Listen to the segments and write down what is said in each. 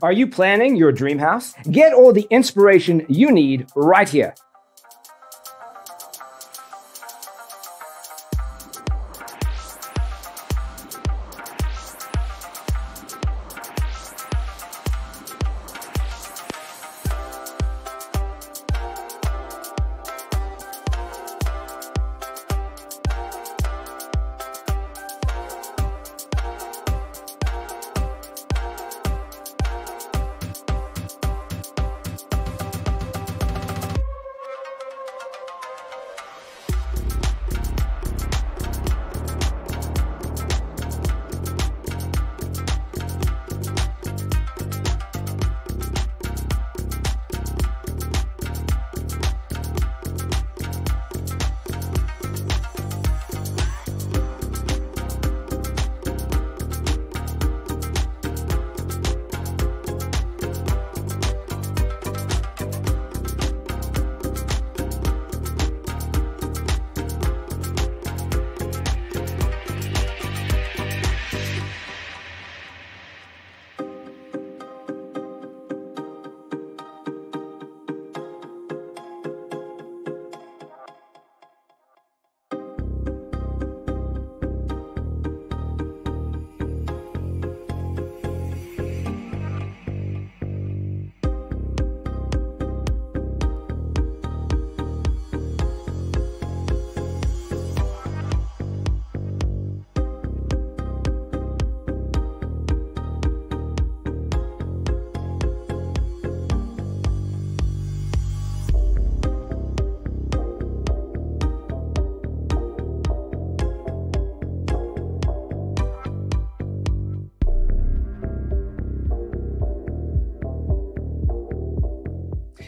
Are you planning your dream house? Get all the inspiration you need right here.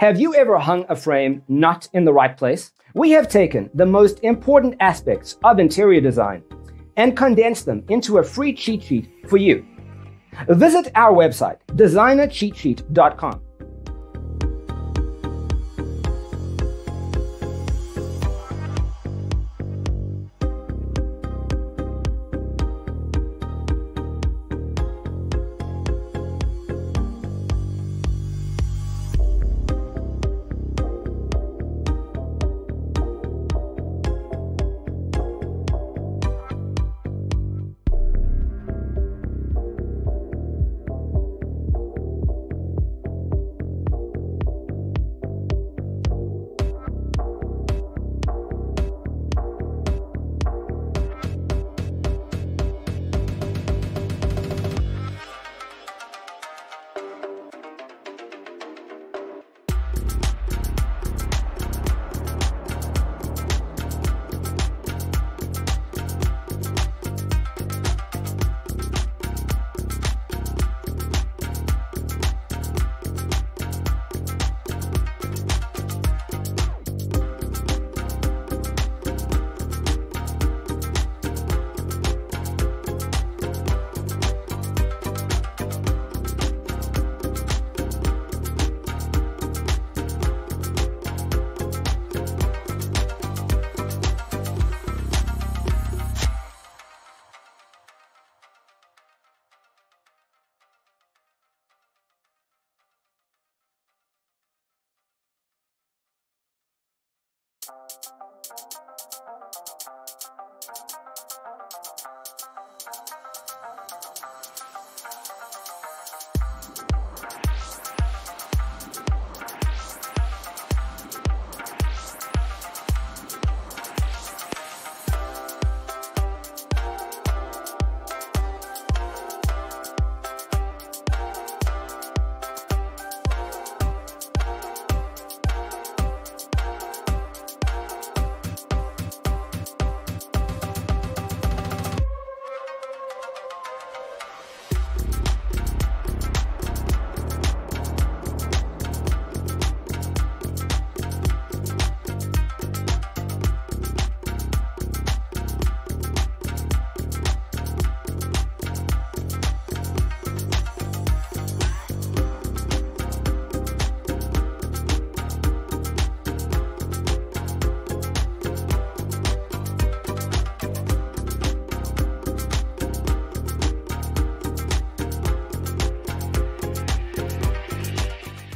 Have you ever hung a frame not in the right place? We have taken the most important aspects of interior design and condensed them into a free cheat sheet for you. Visit our website, designercheatsheet.com.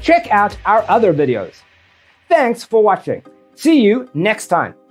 check out our other videos. Thanks for watching. See you next time.